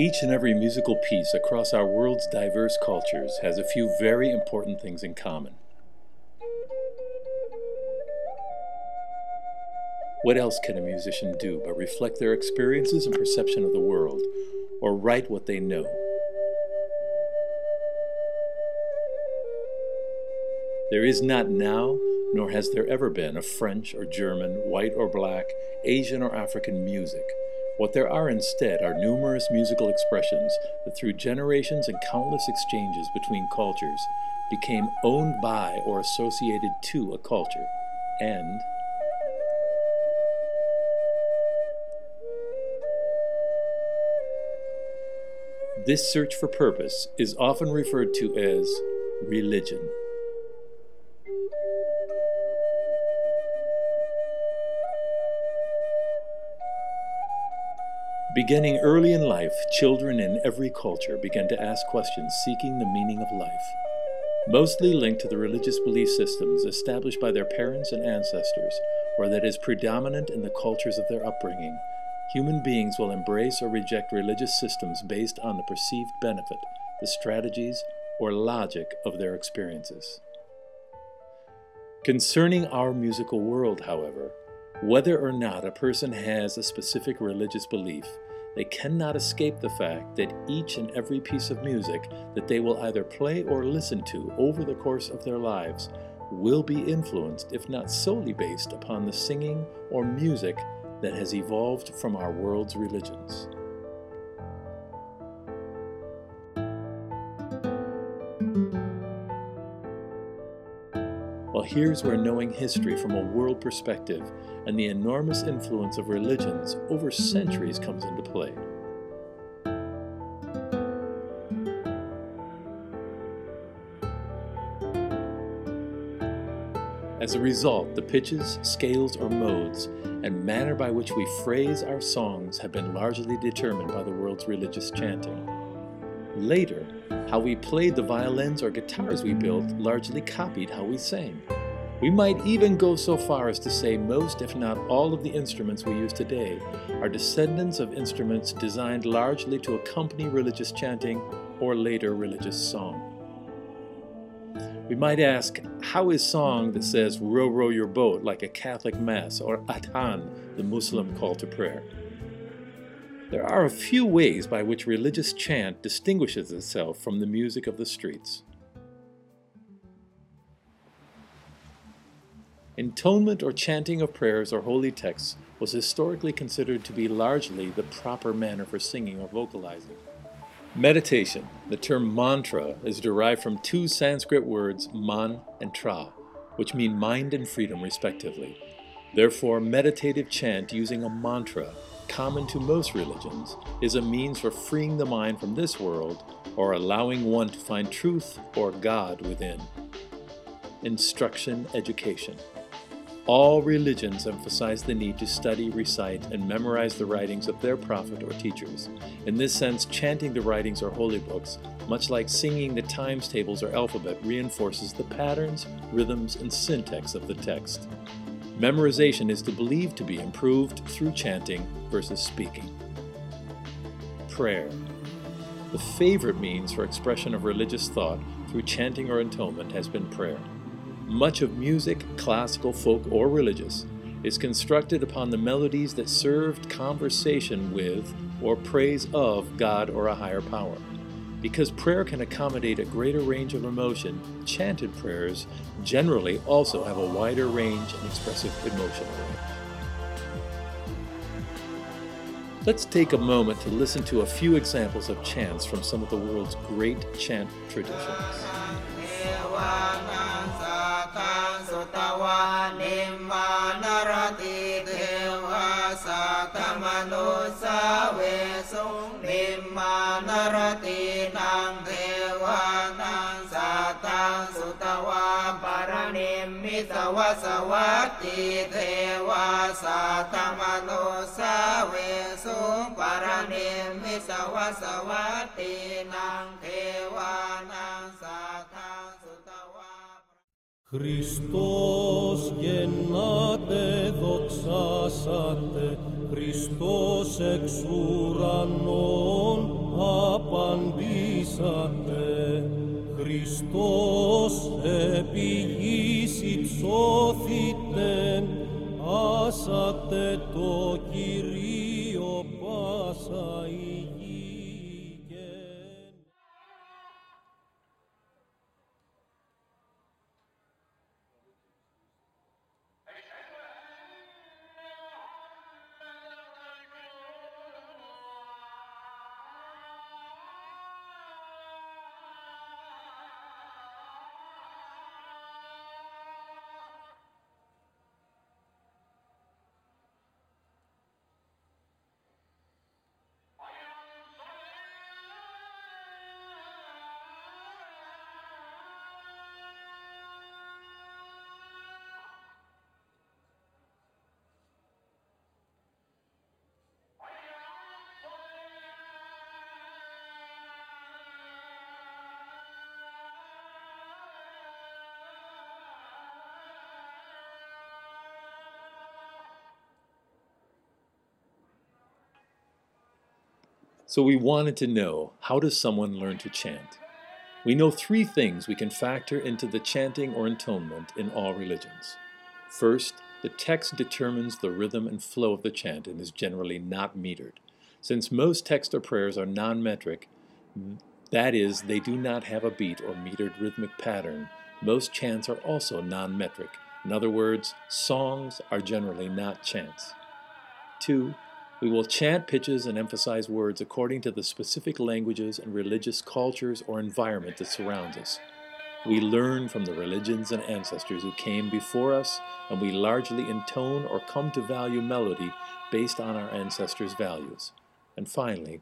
Each and every musical piece across our world's diverse cultures has a few very important things in common. What else can a musician do but reflect their experiences and perception of the world, or write what they know? There is not now, nor has there ever been, a French or German, white or black, Asian or African music. What there are instead are numerous musical expressions that through generations and countless exchanges between cultures became owned by or associated to a culture, and this search for purpose is often referred to as religion. Beginning early in life, children in every culture began to ask questions seeking the meaning of life, mostly linked to the religious belief systems established by their parents and ancestors, or that is predominant in the cultures of their upbringing. Human beings will embrace or reject religious systems based on the perceived benefit, the strategies, or logic of their experiences. Concerning our musical world, however, whether or not a person has a specific religious belief, they cannot escape the fact that each and every piece of music that they will either play or listen to over the course of their lives will be influenced, if not solely based upon the singing or music that has evolved from our world's religions. Well, here's where knowing history from a world perspective and the enormous influence of religions over centuries comes into play. As a result, the pitches, scales, or modes, and manner by which we phrase our songs have been largely determined by the world's religious chanting. Later, how we played the violins or guitars we built largely copied how we sang. We might even go so far as to say most, if not all, of the instruments we use today are descendants of instruments designed largely to accompany religious chanting or later religious song. We might ask, how is song that says row, row your boat like a Catholic mass or Adhan, the Muslim call to prayer? There are a few ways by which religious chant distinguishes itself from the music of the streets. Intonement or chanting of prayers or holy texts was historically considered to be largely the proper manner for singing or vocalizing. Meditation. The term mantra is derived from two Sanskrit words, man and tra, which mean mind and freedom respectively. Therefore, meditative chant using a mantra, common to most religions, is a means for freeing the mind from this world or allowing one to find truth or God within. Instruction, education. All religions emphasize the need to study, recite, and memorize the writings of their prophet or teachers. In this sense, chanting the writings or holy books, much like singing the times tables or alphabet, reinforces the patterns, rhythms, and syntax of the text. Memorization is believed to be improved through chanting versus speaking. Prayer. The favorite means for expression of religious thought through chanting or intonement has been prayer. Much of music, classical, folk, or religious, is constructed upon the melodies that served conversation with or praise of God or a higher power. Because prayer can accommodate a greater range of emotion, chanted prayers generally also have a wider range and expressive emotional range. Let's take a moment to listen to a few examples of chants from some of the world's great chant traditions. Paranin mi sa wazawati de waza tama lo sabesu. Paranin mi sa wazawati de waza tama lo sabesu. Christos genate, docsasate, Christos exuranon apanbisa te, Χριστός επί γης υψώθητεν, άσατε το Κυρίο πάσα υγιή. So we wanted to know, how does someone learn to chant? We know three things we can factor into the chanting or intonement in all religions. First, the text determines the rhythm and flow of the chant and is generally not metered. Since most texts or prayers are non-metric, that is, they do not have a beat or metered rhythmic pattern, most chants are also non-metric. In other words, songs are generally not chants. 2. We will chant pitches and emphasize words according to the specific languages and religious cultures or environment that surrounds us. We learn from the religions and ancestors who came before us, and we largely intone or come to value melody based on our ancestors' values. And finally,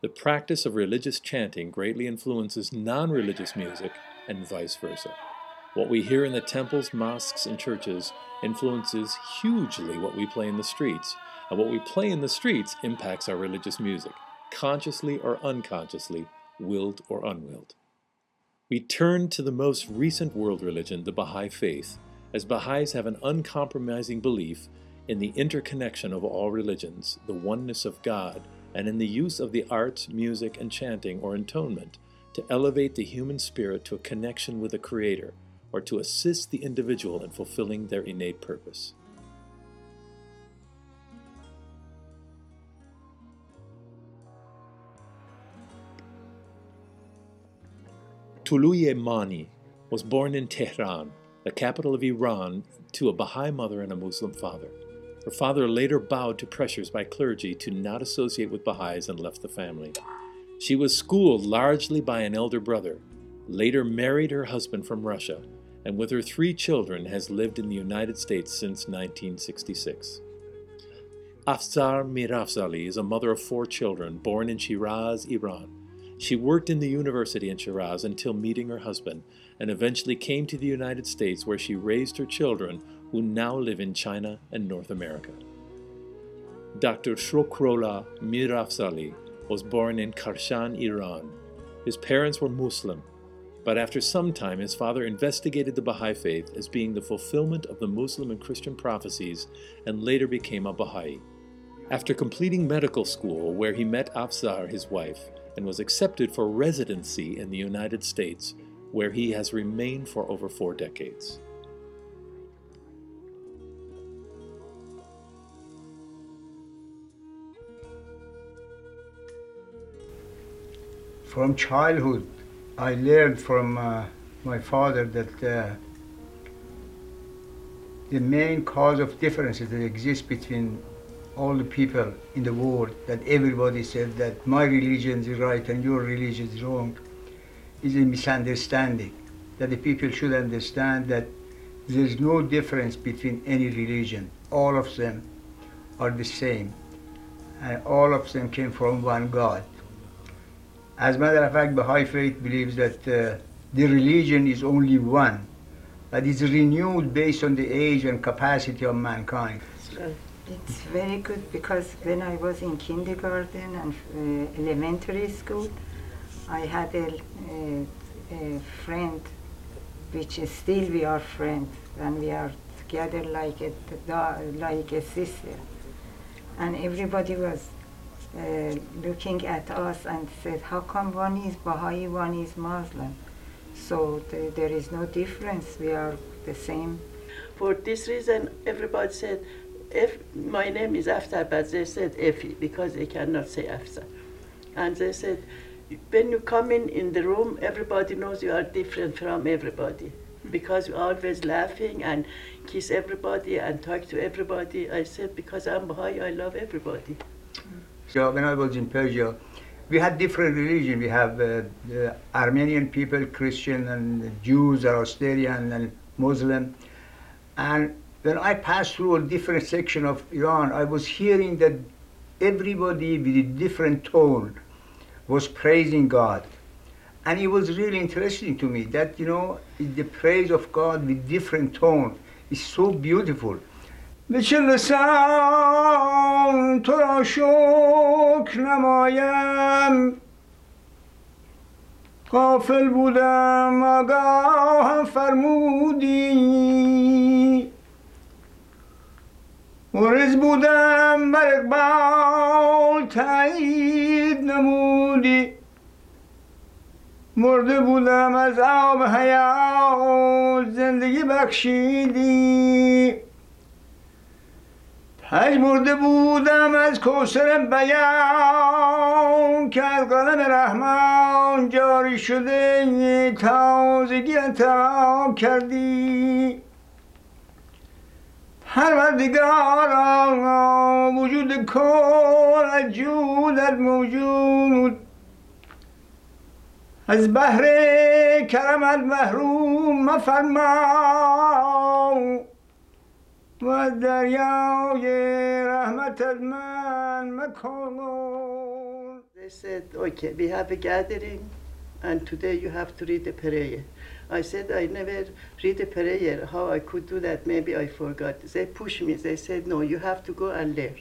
the practice of religious chanting greatly influences non-religious music and vice versa. What we hear in the temples, mosques, and churches influences hugely what we play in the streets, and what we play in the streets impacts our religious music, consciously or unconsciously, willed or unwilled. We turn to the most recent world religion, the Baha'i Faith, as Baha'is have an uncompromising belief in the interconnection of all religions, the oneness of God, and in the use of the arts, music, and chanting or intonement to elevate the human spirit to a connection with the Creator, or to assist the individual in fulfilling their innate purpose. Tuluye Mani was born in Tehran, the capital of Iran, to a Baha'i mother and a Muslim father. Her father later bowed to pressures by clergy to not associate with Baha'is and left the family. She was schooled largely by an elder brother, later married her husband from Russia, and with her three children has lived in the United States since 1966. Azar Mirafzali is a mother of four children, born in Shiraz, Iran. She worked in the university in Shiraz until meeting her husband, and eventually came to the United States where she raised her children, who now live in China and North America. Dr. Shukrolla Mirafzali was born in Karshan, Iran. His parents were Muslim, but after some time his father investigated the Baha'i Faith as being the fulfillment of the Muslim and Christian prophecies, and later became a Baha'i. After completing medical school, where he met Afsar, his wife, and was accepted for residency in the United States, where he has remained for over 4 decades. From childhood, I learned from my father that the main cause of differences that exist between all the people in the world, that everybody said that my religion is right and your religion is wrong, is a misunderstanding, that the people should understand that there's no difference between any religion. All of them are the same, and all of them came from one God. As a matter of fact, Baha'i Faith believes that the religion is only one, but it's renewed based on the age and capacity of mankind. Sure. It's very good, because when I was in kindergarten and elementary school, I had a friend, which is still we are friends, and we are together like a sister. And everybody was looking at us and said, how come one is Baha'i, one is Muslim? So there is no difference, we are the same. For this reason, everybody said, if my name is Afsar, but they said Efi, because they cannot say Afsar. And they said, when you come in the room, everybody knows you are different from everybody, because you're always laughing and kiss everybody and talk to everybody. I said, because I'm Baha'i, I love everybody. So when I was in Persia, we had different religion. We have Armenian people, Christian, and Jews, Zoroastrian, and Muslim. And when I passed through a different section of Iran, I was hearing that everybody with a different tone was praising God. And it was really interesting to me that, you know, the praise of God with different tone is so beautiful. به چه لسان تو را شکر نمایم غافل بودم آگاه فرمودی مریض بودم بر اقبال تایید نمودی مرده بودم از آب حیات زندگی بخشیدی هج مرده بودم از کوثر بیان که از قلم رحمان جاری شده تازگی عطا کردی پروردگارا وجود کن از جودت موجود از بحر کرمت محروم مفرما They said, okay, we have a gathering, and today you have to read a prayer. I said, I never read a prayer. How I could do that? Maybe I forgot. They pushed me. They said, no, you have to go and learn.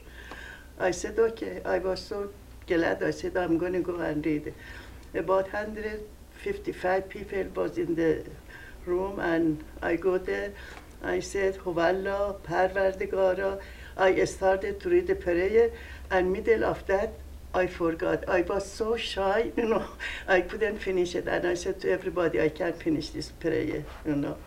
I said, okay. I was so glad. I said, I'm going to go and read it. About 155 people was in the room, and I go there. I said, Hovalla, Parvardigara. I started to read the prayer, and middle of that, I forgot. I was so shy, you know, I couldn't finish it. And I said to everybody, I can't finish this prayer, you know,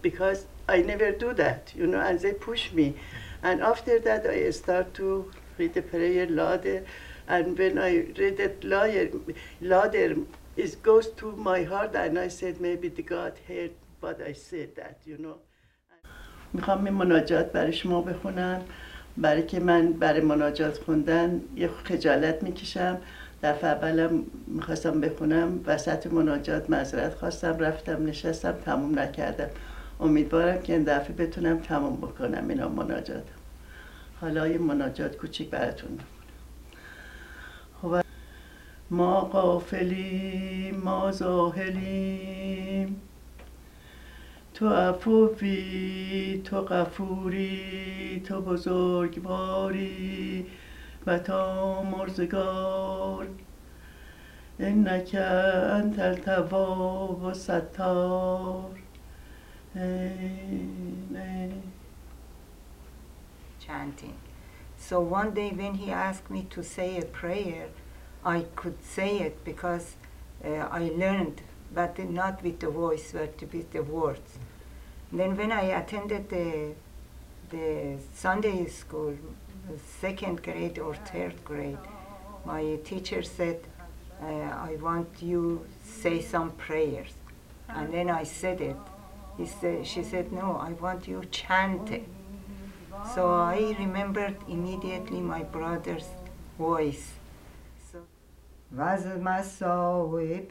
because I never do that, you know, and they push me. And after that, I start to read the prayer, Lauder, and when I read it, Lauder, it goes to my heart, and I said, maybe the God heard what I said that, you know. میخوام این مناجات برای شما بخونم برای که من برای مناجات خوندن یه خجالت میکشم دفعه اولم میخواستم بخونم وسط مناجات معذرت خواستم رفتم نشستم تموم نکردم امیدوارم که این دفعه بتونم تموم بکنم اینا مناجاتم حالا یه مناجات کوچیک براتون بخونم ما غافلیم ما ذاهلیم تو عفوی، تو قفوری، تو بزرگواری، وتا مرزگار انک انتل توا وسطار Chanting. So one day when he asked me to say a prayer, I could say it because I learned but not with the voice, but with the words. And then when I attended the Sunday school, second grade or third grade, my teacher said, I want you say some prayers. And then I said it. She said, no, I want you chant it. So I remembered immediately my brother's voice. وزم صاحب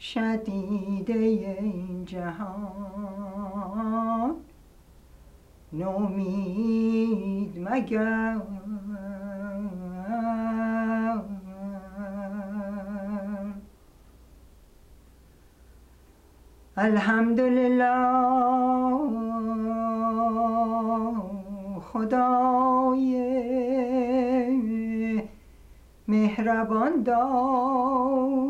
شدیده این جهان نومید مگر الحمدلله خدای مهربان دار